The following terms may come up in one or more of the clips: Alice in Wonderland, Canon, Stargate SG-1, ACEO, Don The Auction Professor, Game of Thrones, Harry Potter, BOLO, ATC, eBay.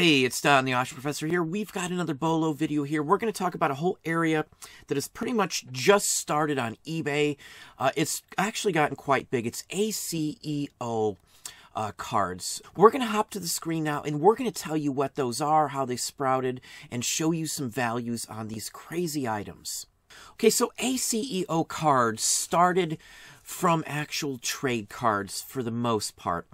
Hey, it's Don the Auction Professor here. We've got another BOLO video here. We're going to talk about a whole area that has pretty much just started on eBay. It's actually gotten quite big. It's ACEO cards. We're going to hop to the screen now and we're going to tell you what those are, how they sprouted, and show you some values on these crazy items. Okay, so ACEO cards started from actual trade cards for the most part.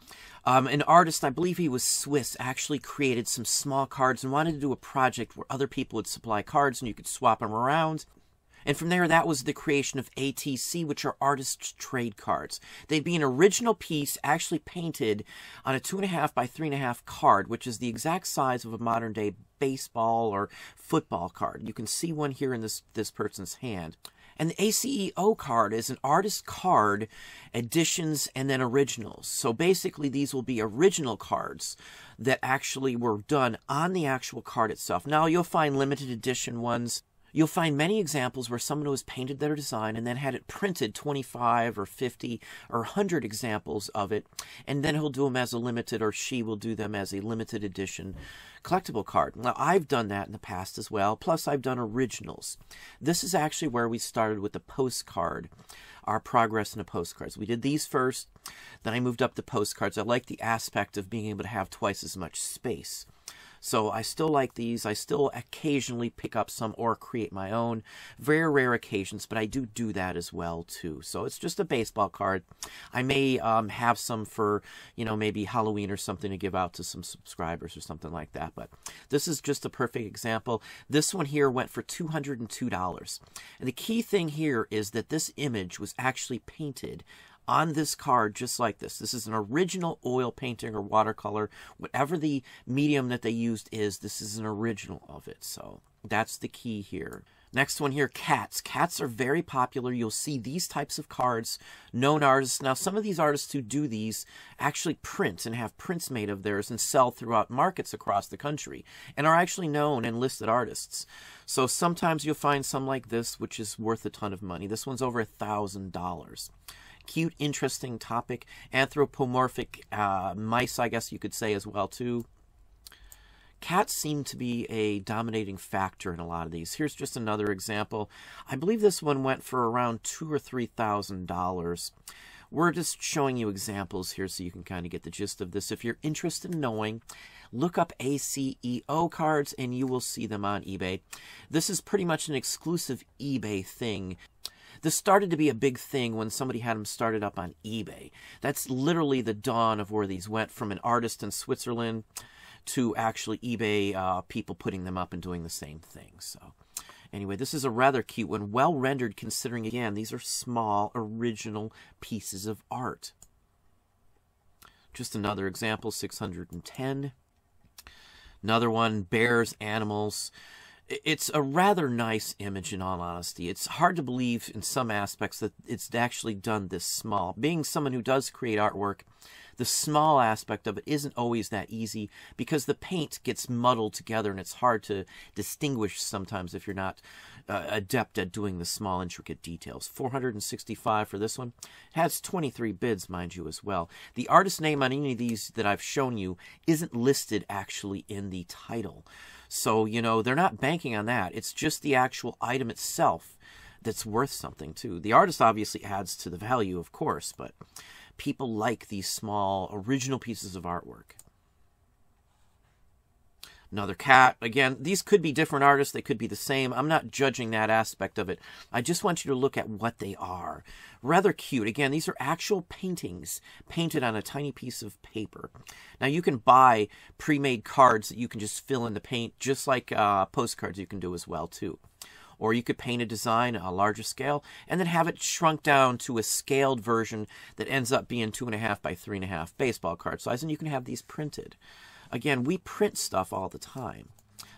An artist, I believe he was Swiss, actually created some small cards and wanted to do a project where other people would supply cards and you could swap them around. And from there, that was the creation of ATC, which are artists' trade cards. They'd be an original piece actually painted on a 2.5 by 3.5 card, which is the exact size of a modern-day baseball or football card. You can see one here in this person's hand. And the ACEO card is an artist card, editions, and then originals. So basically, these will be original cards that actually were done on the actual card itself. Now, you'll find limited edition ones. You'll find many examples where someone has painted their design and then had it printed 25 or 50 or 100 examples of it, and then he'll do them as a limited, or she will do them as a limited edition collectible card. Now, I've done that in the past as well, plus I've done originals. This is actually where we started with the postcard, our progress in the postcards. We did these first, then I moved up the postcards. I like the aspect of being able to have twice as much space. So I still like these. I still occasionally pick up some or create my own. Very rare occasions, but I do that as well, too. So it's just a baseball card. I may have some for, you know, maybe Halloween or something to give out to some subscribers or something like that. But this is just a perfect example. This one here went for $202. And the key thing here is that this image was actually painted on this card just like this. This is an original oil painting or watercolor. Whatever the medium that they used is, this is an original of it. So that's the key here. Next one here, cats. Cats are very popular. You'll see these types of cards, known artists. Now, some of these artists who do these actually print and have prints made of theirs and sell throughout markets across the country and are actually known and listed artists. So sometimes you'll find some like this, which is worth a ton of money. This one's over $1,000. Cute, interesting topic. Anthropomorphic mice, I guess you could say as well, too. Cats seem to be a dominating factor in a lot of these. Here's just another example. I believe this one went for around $2,000 or $3,000. We're just showing you examples here so you can kind of get the gist of this. If you're interested in knowing, look up ACEO cards and you will see them on eBay. This is pretty much an exclusive eBay thing. This started to be a big thing when somebody had them started up on eBay. That's literally the dawn of where these went from an artist in Switzerland to actually eBay people putting them up and doing the same thing. So anyway, this is a rather cute one, well rendered considering, again, these are small original pieces of art. Just another example, 610. Another one, bears, animals. It's a rather nice image, in all honesty. It's hard to believe in some aspects that it's actually done this small. Being someone who does create artwork, the small aspect of it isn't always that easy because the paint gets muddled together and it's hard to distinguish sometimes if you're not adept at doing the small, intricate details. 465 for this one. It has 23 bids, mind you, as well. The artist name on any of these that I've shown you isn't listed actually in the title. So, you know, they're not banking on that. It's just the actual item itself that's worth something, too. The artist obviously adds to the value, of course, but people like these small original pieces of artwork. Another cat. Again, these could be different artists. They could be the same. I'm not judging that aspect of it. I just want you to look at what they are. Rather cute. Again, these are actual paintings painted on a tiny piece of paper. Now, you can buy pre-made cards that you can just fill in the paint, just like postcards you can do as well, too. Or you could paint a design on a larger scale and then have it shrunk down to a scaled version that ends up being 2.5 by 3.5 baseball card size, and you can have these printed. Again, we print stuff all the time.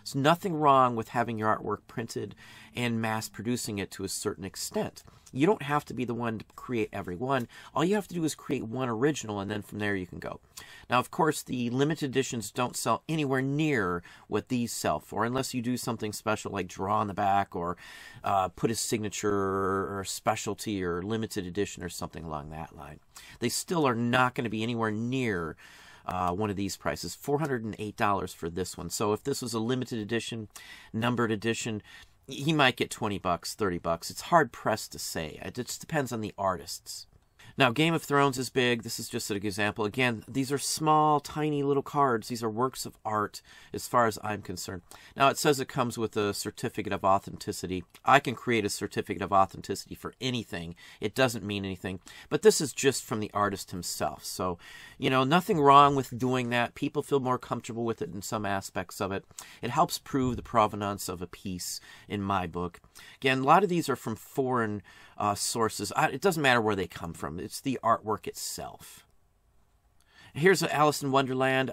There's nothing wrong with having your artwork printed and mass producing it to a certain extent. You don't have to be the one to create every one. All you have to do is create one original, and then from there you can go. Now, of course, the limited editions don't sell anywhere near what these sell for, unless you do something special like draw on the back or put a signature or specialty or limited edition or something along that line. They still are not going to be anywhere near one of these prices, $408 for this one. So if this was a limited edition, numbered edition, he might get 20 bucks, 30 bucks. It's hard pressed to say. It just depends on the artists. Now, Game of Thrones is big. This is just an example. Again, these are small, tiny little cards. These are works of art as far as I'm concerned. Now, it says it comes with a certificate of authenticity. I can create a certificate of authenticity for anything. It doesn't mean anything. But this is just from the artist himself. So, you know, nothing wrong with doing that. People feel more comfortable with it in some aspects of it. It helps prove the provenance of a piece in my book. Again, a lot of these are from foreign sources. It doesn't matter where they come from. It's the artwork itself. Here's Alice in Wonderland.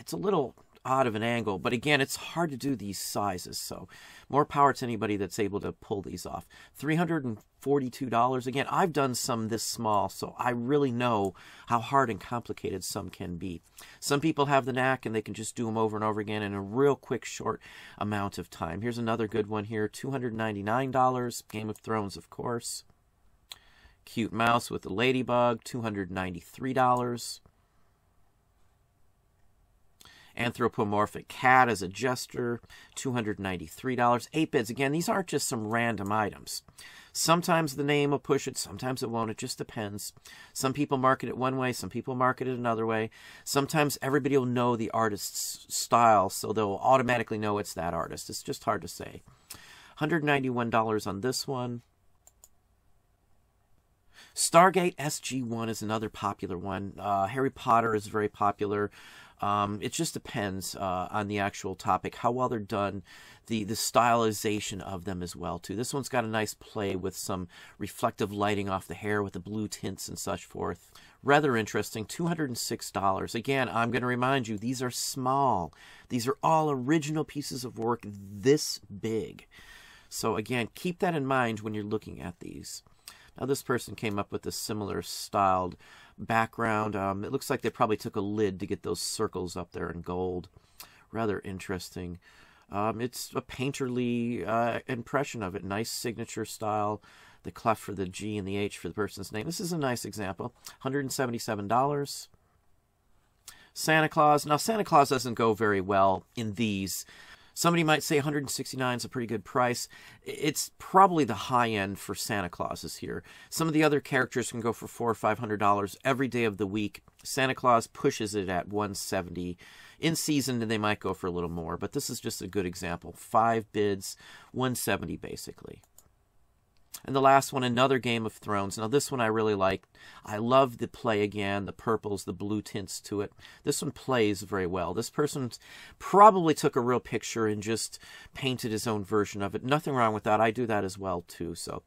It's a little odd of an angle, but again, it's hard to do these sizes, so more power to anybody that's able to pull these off. $342. Again, I've done some this small, so I really know how hard and complicated some can be. Some people have the knack and they can just do them over and over again in a real quick, short amount of time. Here's another good one here, $299. Game of Thrones, of course. Cute mouse with a ladybug, $293. Anthropomorphic cat as a gesture, $293. 8 bids. Again, these aren't just some random items. Sometimes the name will push it, sometimes it won't. It just depends. Some people market it one way, some people market it another way. Sometimes everybody will know the artist's style, so they'll automatically know it's that artist. It's just hard to say. $191 on this one. Stargate SG-1 is another popular one. Harry Potter is very popular. It just depends on the actual topic, how well they're done, the stylization of them as well, too. This one's got a nice play with some reflective lighting off the hair with the blue tints and such forth. Rather interesting, $206. Again, I'm going to remind you, these are small. These are all original pieces of work this big. So, again, keep that in mind when you're looking at these. Now, this person came up with a similar styled background. It looks like they probably took a lid to get those circles up there in gold. Rather interesting. It's a painterly impression of it. Nice signature style. The clef for the G and the H for the person's name. This is a nice example. $177. Santa Claus. Now, Santa Claus doesn't go very well in these. Somebody might say $169 is a pretty good price. It's probably the high end for Santa Clauses here. Some of the other characters can go for $400 or $500 every day of the week. Santa Claus pushes it at $170. In season, and they might go for a little more, but this is just a good example. 5 bids, $170 basically. And the last one, another Game of Thrones. Now, this one I really like. I love the play again, the purples, the blue tints to it. This one plays very well. This person probably took a real picture and just painted his own version of it. Nothing wrong with that. I do that as well, too. So,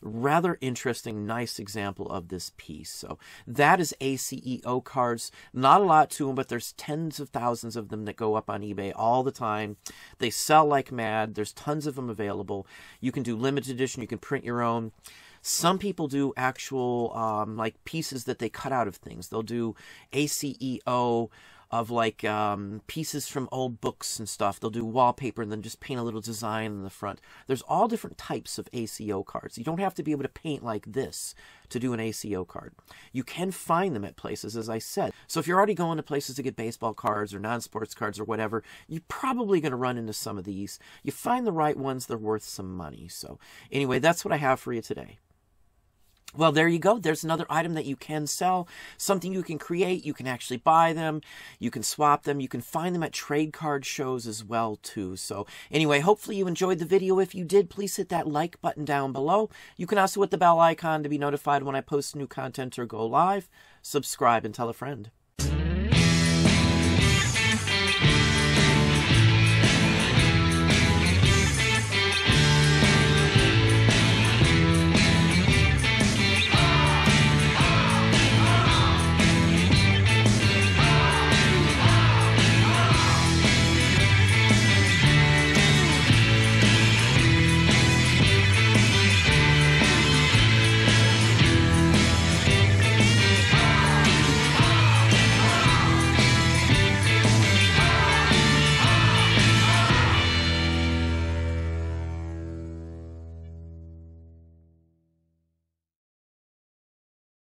rather interesting, nice example of this piece. So, that is ACEO cards. Not a lot to them, but there's tens of thousands of them that go up on eBay all the time. They sell like mad. There's tons of them available. You can do limited edition. You can print your own. Some people do actual like pieces that they cut out of things. They'll do ACEO of like pieces from old books and stuff. They'll do wallpaper and then just paint a little design in the front. There's all different types of ACEO cards. You don't have to be able to paint like this to do an ACEO card. You can find them at places, as I said. So if you're already going to places to get baseball cards or non-sports cards or whatever, you're probably going to run into some of these. You find the right ones, they're worth some money. So anyway, that's what I have for you today. Well, there you go. There's another item that you can sell, something you can create. You can actually buy them. You can swap them. You can find them at trade card shows as well, too. So anyway, hopefully you enjoyed the video. If you did, please hit that like button down below. You can also hit the bell icon to be notified when I post new content or go live. Subscribe and tell a friend.